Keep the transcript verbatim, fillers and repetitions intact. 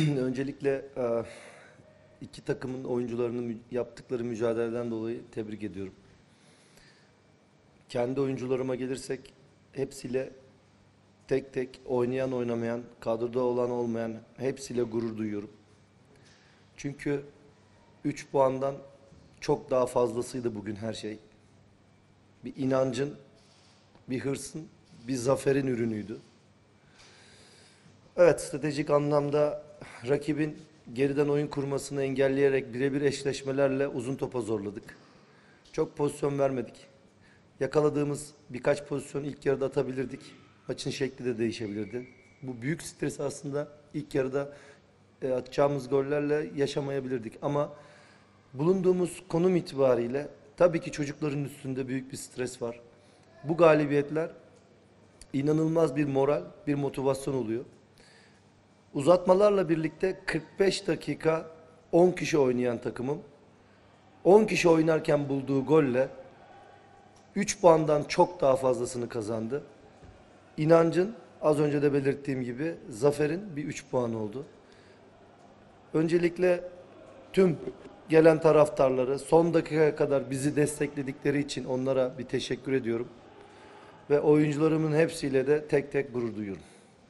öncelikle iki takımın oyuncularını yaptıkları mücadeleden dolayı tebrik ediyorum. Kendi oyuncularıma gelirsek hepsiyle tek tek oynayan oynamayan, kadroda olan olmayan hepsiyle gurur duyuyorum. Çünkü üç puandan çok daha fazlasıydı bugün her şey. Bir inancın, bir hırsın, bir zaferin ürünüydü. Evet, stratejik anlamda rakibin geriden oyun kurmasını engelleyerek birebir eşleşmelerle uzun topa zorladık. Çok pozisyon vermedik. Yakaladığımız birkaç pozisyon ilk yarıda atabilirdik. Maçın şekli de değişebilirdi. Bu büyük stresi aslında ilk yarıda atacağımız gollerle yaşamayabilirdik. Ama bulunduğumuz konum itibariyle tabii ki çocukların üstünde büyük bir stres var. Bu galibiyetler inanılmaz bir moral, bir motivasyon oluyor. Uzatmalarla birlikte kırk beş dakika on kişi oynayan takımım, on kişi oynarken bulduğu golle üç puandan çok daha fazlasını kazandı. İnancın, az önce de belirttiğim gibi, zaferin bir üç puan oldu. Öncelikle tüm gelen taraftarları son dakikaya kadar bizi destekledikleri için onlara bir teşekkür ediyorum. Ve oyuncularımın hepsiyle de tek tek gurur duyuyorum.